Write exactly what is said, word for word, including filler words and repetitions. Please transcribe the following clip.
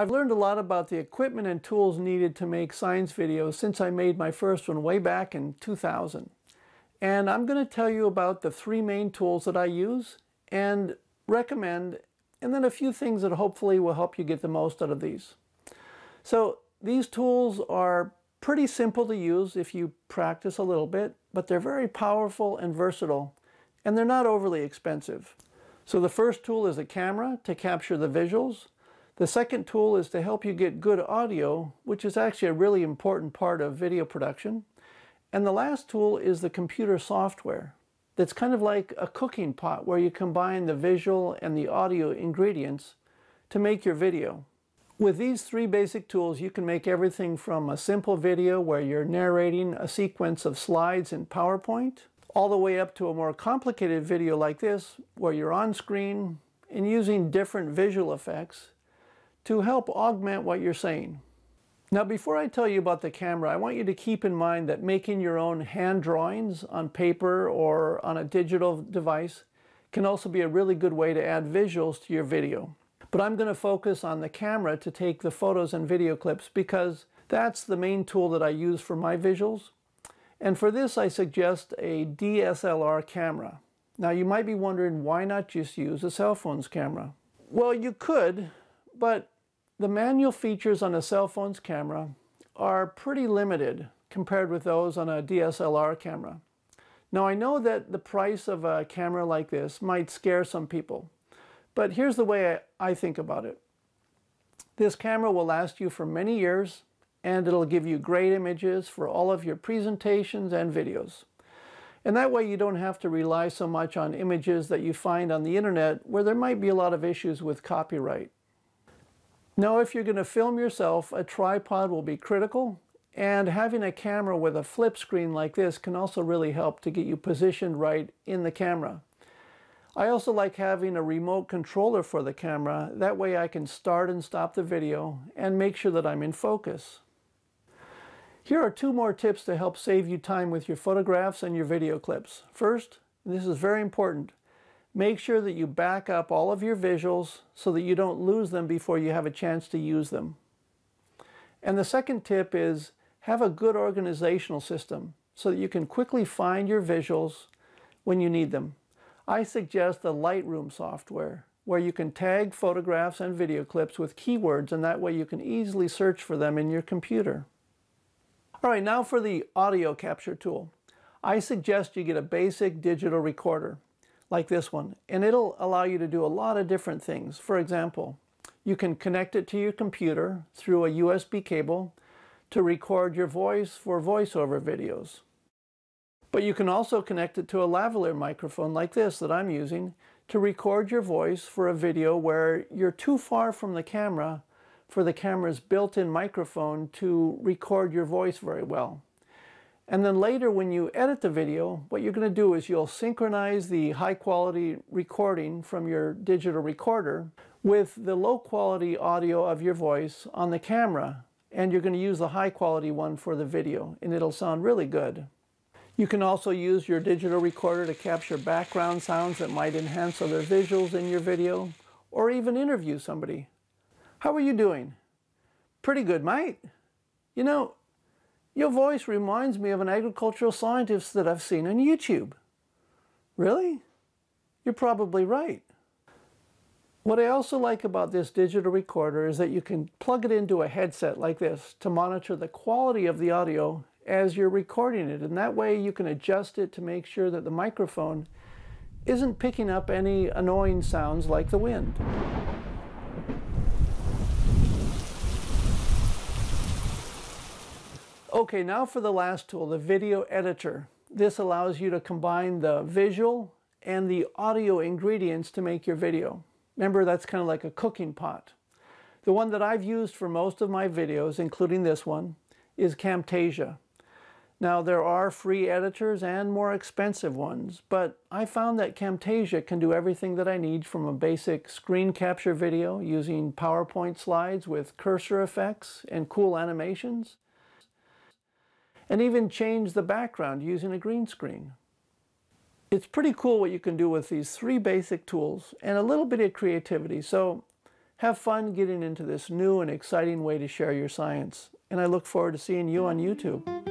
I've learned a lot about the equipment and tools needed to make science videos since I made my first one way back in two thousand. And I'm going to tell you about the three main tools that I use and recommend, and then a few things that hopefully will help you get the most out of these. So these tools are pretty simple to use if you practice a little bit, but they're very powerful and versatile, and they're not overly expensive. So the first tool is a camera to capture the visuals. The second tool is to help you get good audio, which is actually a really important part of video production. And the last tool is the computer software. That's kind of like a cooking pot where you combine the visual and the audio ingredients to make your video. With these three basic tools, you can make everything from a simple video where you're narrating a sequence of slides in PowerPoint, all the way up to a more complicated video like this where you're on screen and using different visual effects to help augment what you're saying. Now, before I tell you about the camera, I want you to keep in mind that making your own hand drawings on paper or on a digital device can also be a really good way to add visuals to your video. But I'm going to focus on the camera to take the photos and video clips because that's the main tool that I use for my visuals. And for this, I suggest a D S L R camera. Now, you might be wondering, why not just use a cell phone's camera? Well, you could, but the manual features on a cell phone's camera are pretty limited compared with those on a D S L R camera. Now, I know that the price of a camera like this might scare some people, but here's the way I think about it. This camera will last you for many years, and it'll give you great images for all of your presentations and videos. And that way you don't have to rely so much on images that you find on the internet where there might be a lot of issues with copyright. Now, if you're going to film yourself, a tripod will be critical, and having a camera with a flip screen like this can also really help to get you positioned right in the camera. I also like having a remote controller for the camera. That way I can start and stop the video and make sure that I'm in focus. Here are two more tips to help save you time with your photographs and your video clips. First, and this is very important, make sure that you back up all of your visuals so that you don't lose them before you have a chance to use them. And the second tip is have a good organizational system so that you can quickly find your visuals when you need them. I suggest the Lightroom software where you can tag photographs and video clips with keywords, and that way you can easily search for them in your computer. All right, now for the audio capture tool. I suggest you get a basic digital recorder like this one, and it'll allow you to do a lot of different things. For example, you can connect it to your computer through a U S B cable to record your voice for voiceover videos. But you can also connect it to a lavalier microphone like this that I'm using to record your voice for a video where you're too far from the camera for the camera's built-in microphone to record your voice very well. And then later when you edit the video, what you're going to do is you'll synchronize the high quality recording from your digital recorder with the low quality audio of your voice on the camera. And you're going to use the high quality one for the video, and it'll sound really good. You can also use your digital recorder to capture background sounds that might enhance other visuals in your video, or even interview somebody. How are you doing? Pretty good, mate. You know, your voice reminds me of an agricultural scientist that I've seen on YouTube. Really? You're probably right. What I also like about this digital recorder is that you can plug it into a headset like this to monitor the quality of the audio as you're recording it. And that way you can adjust it to make sure that the microphone isn't picking up any annoying sounds like the wind. Okay, now for the last tool, the video editor. This allows you to combine the visual and the audio ingredients to make your video. Remember, that's kind of like a cooking pot. The one that I've used for most of my videos, including this one, is Camtasia. Now, there are free editors and more expensive ones, but I found that Camtasia can do everything that I need from a basic screen capture video using PowerPoint slides with cursor effects and cool animations, and even change the background using a green screen. It's pretty cool what you can do with these three basic tools and a little bit of creativity. So Have fun getting into this new and exciting way to share your science, and I look forward to seeing you on YouTube.